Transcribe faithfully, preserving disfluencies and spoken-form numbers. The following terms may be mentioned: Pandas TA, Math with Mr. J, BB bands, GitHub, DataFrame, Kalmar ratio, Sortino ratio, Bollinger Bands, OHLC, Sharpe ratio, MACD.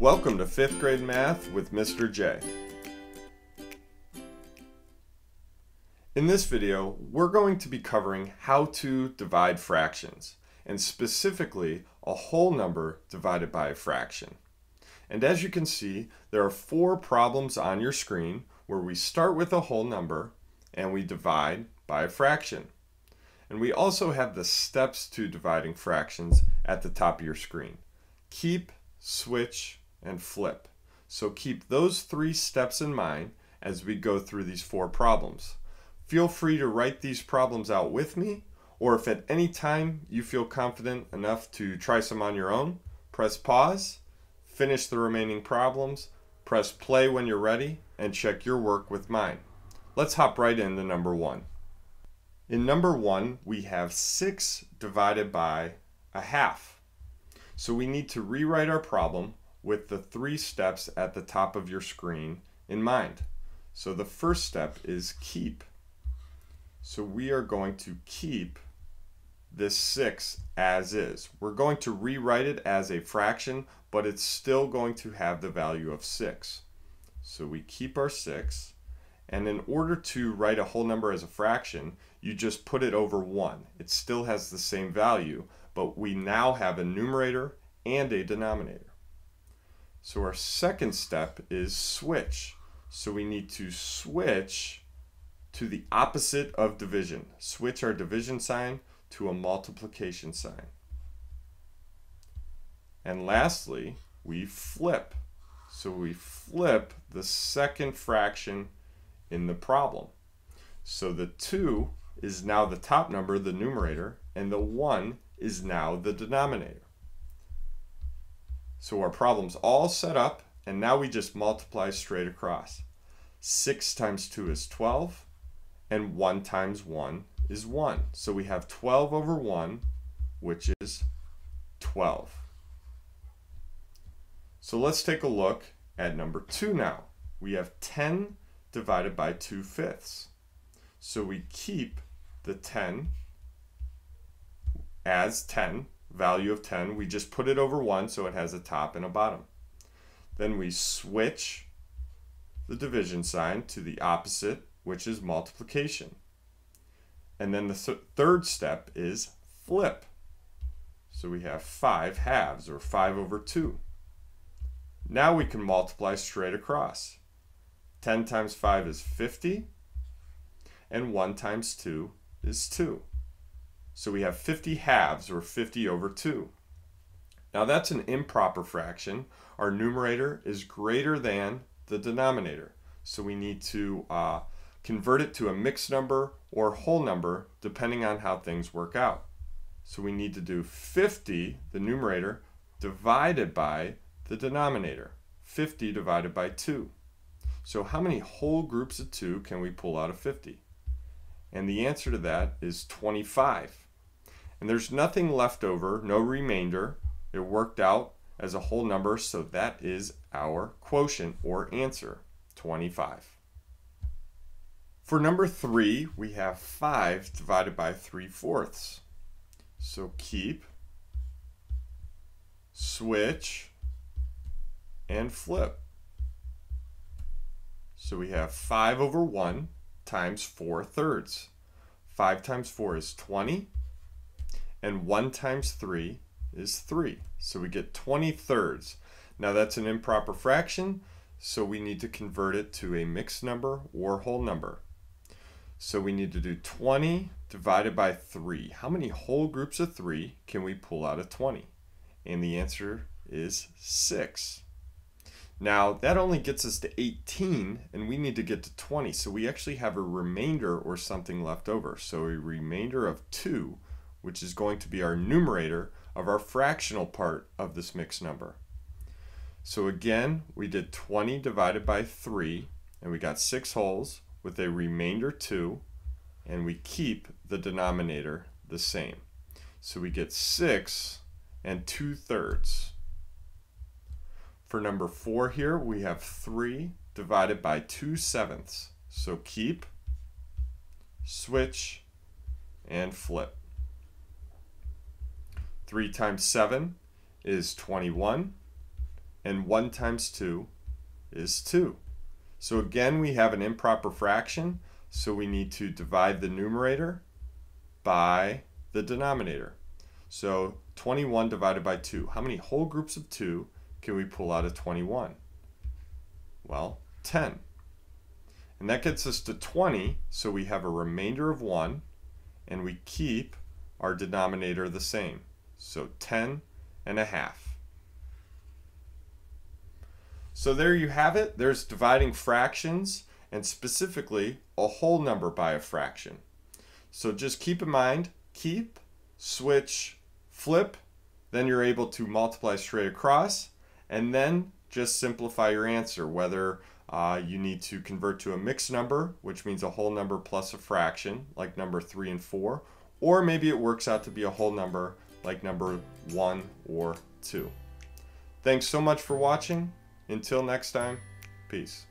Welcome to fifth grade math with Mister J. In this video, we're going to be covering how to divide fractions, and specifically a whole number divided by a fraction. And as you can see, there are four problems on your screen where we start with a whole number and we divide by a fraction. And we also have the steps to dividing fractions at the top of your screen. Keep, switch, and flip. So keep those three steps in mind as we go through these four problems. Feel free to write these problems out with me, or if at any time you feel confident enough to try some on your own, press pause, finish the remaining problems, press play when you're ready, and check your work with mine. Let's hop right into number one. In number one, we have six divided by a half. So we need to rewrite our problem with the three steps at the top of your screen in mind. So the first step is keep. So we are going to keep this six as is. We're going to rewrite it as a fraction, but it's still going to have the value of six. So we keep our six, and in order to write a whole number as a fraction, you just put it over one. It still has the same value, but we now have a numerator and a denominator. So our second step is switch. So we need to switch to the opposite of division. Switch our division sign to a multiplication sign. And lastly, we flip. So we flip the second fraction in the problem. So the two is now the top number, the numerator, and the one is now the denominator. So our problem's all set up, and now we just multiply straight across. six times two is twelve, and one times one is one. So we have twelve over one, which is twelve. So let's take a look at number two now. We have ten divided by two fifths. So we keep the ten as ten. Value of ten, we just put it over one, so it has a top and a bottom. Then we switch the division sign to the opposite, which is multiplication. And then the th third step is flip. So we have five halves, or five over two. Now we can multiply straight across. ten times five is fifty, and one times two is two. So we have fifty halves, or fifty over two. Now that's an improper fraction. Our numerator is greater than the denominator. So we need to uh, convert it to a mixed number or whole number, depending on how things work out. So we need to do fifty, the numerator, divided by the denominator. fifty divided by two. So how many whole groups of two can we pull out of fifty? And the answer to that is twenty-five. And there's nothing left over, no remainder. It worked out as a whole number, so that is our quotient or answer, twenty-five. For number three, we have five divided by three fourths. So keep, switch, and flip. So we have five over one times four thirds. five times four is twenty, and one times three is three. So we get twenty thirds. Now that's an improper fraction, so we need to convert it to a mixed number or whole number. So we need to do twenty divided by three. How many whole groups of three can we pull out of twenty? And the answer is six. Now that only gets us to eighteen, and we need to get to twenty, so we actually have a remainder or something left over. So a remainder of two, which is going to be our numerator of our fractional part of this mixed number. So again, we did twenty divided by three, and we got six wholes with a remainder two, and we keep the denominator the same. So we get six and two thirds. For number four here, we have three divided by two sevenths. So keep, switch, and flip. three times seven is twenty-one, and one times two is two. So again, we have an improper fraction, so we need to divide the numerator by the denominator. So twenty-one divided by two. How many whole groups of two can we pull out of twenty-one? Well, ten. And that gets us to twenty, so we have a remainder of one, and we keep our denominator the same. So ten and a half. So there you have it. There's dividing fractions, and specifically a whole number by a fraction. So just keep in mind, keep, switch, flip, then you're able to multiply straight across, and then just simplify your answer, whether Uh, you need to convert to a mixed number, which means a whole number plus a fraction, like number three and four, or maybe it works out to be a whole number, like number one or two. Thanks so much for watching. Until next time, peace.